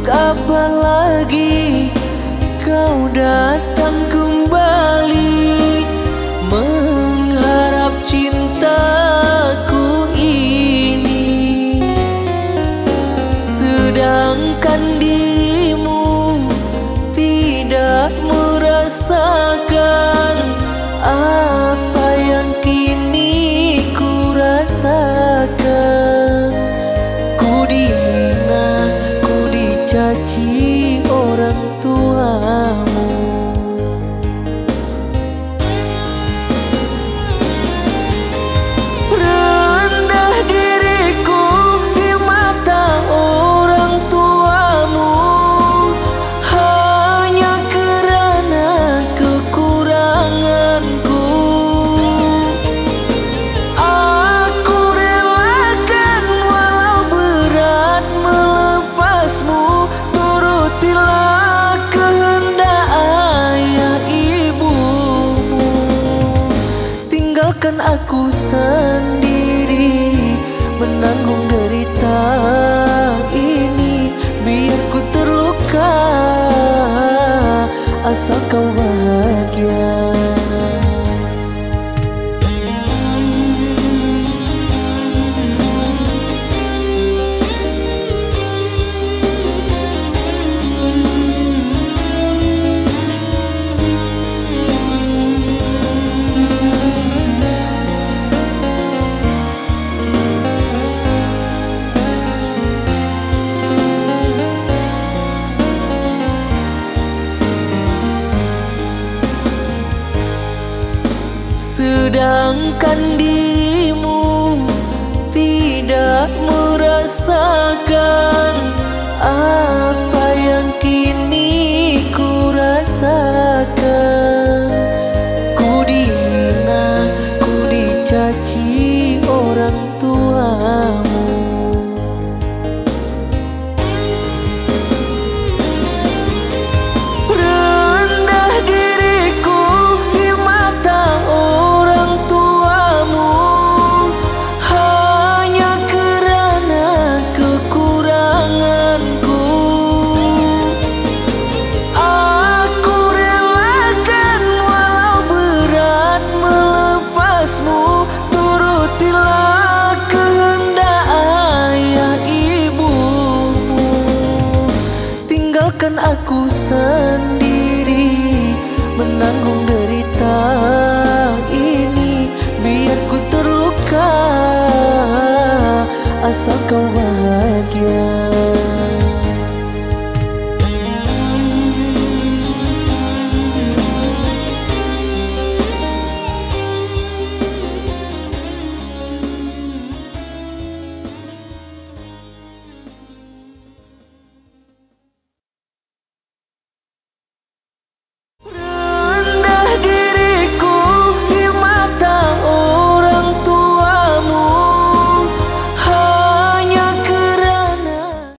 Untuk apa lagi kau datang kembali, mengharap cintaku ini, sedangkan dirimu tidak merasakan apa yang kini ku rasakan. Ku dihina, ku dicaci orang tuamu. Rendah diriku di mata orang tuamu, hanya karena kekuranganku. Aku relakan walau berat melepasmu, turutilah kan aku sendiri menanggung derita ini. Biar ku terluka, asal kau bahagia. Sedangkan dirimu tidak merasakan apa yang kini ku rasakan. Ku dihina, ku dicaci orang tuamu. Rendah diriku di mata orang kan aku sendiri menanggung derita ini. Biar ku terluka, asal kau bahagia.